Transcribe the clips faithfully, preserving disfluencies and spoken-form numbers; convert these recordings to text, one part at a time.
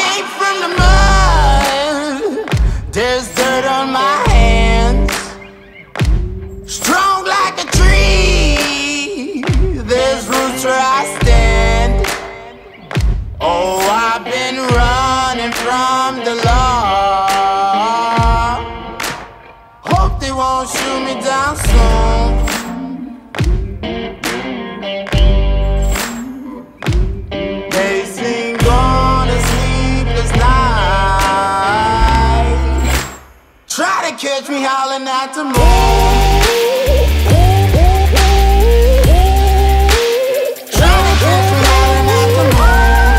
came from the mud. There's dirt on my hands, strong like a tree. There's roots where I stand. Oh, I've been running from the law. Hope they won't shoot me down soon. Try to catch me howling at the moon. Try to catch me howling at the moon.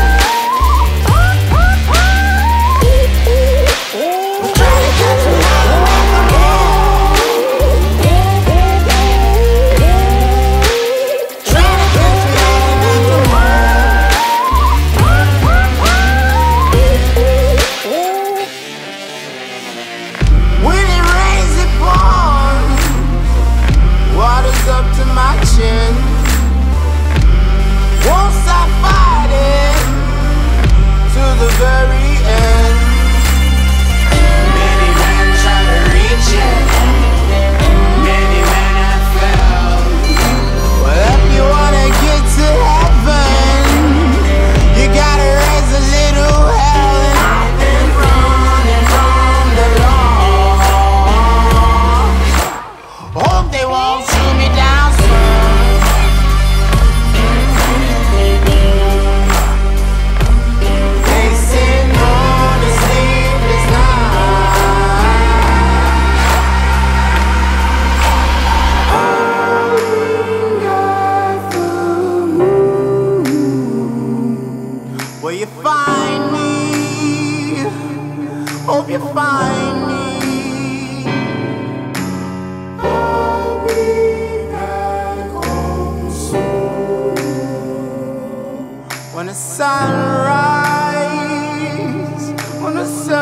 Try to catch me howling at the moon. Try to catch me howling at the moon. When it rains, it pours. Water's up to my chin. Won't stop fighting to the very end. Many men try to reach it. Many men have failed. Well, if you wanna get to heaven, you gotta raise a little hell. I've been running from the law. Hope they won't shoot me down soon. They sitting on a sleepless night. Will you find me? Hope you find me. I'll be back home soon. When the sun rises, when the sun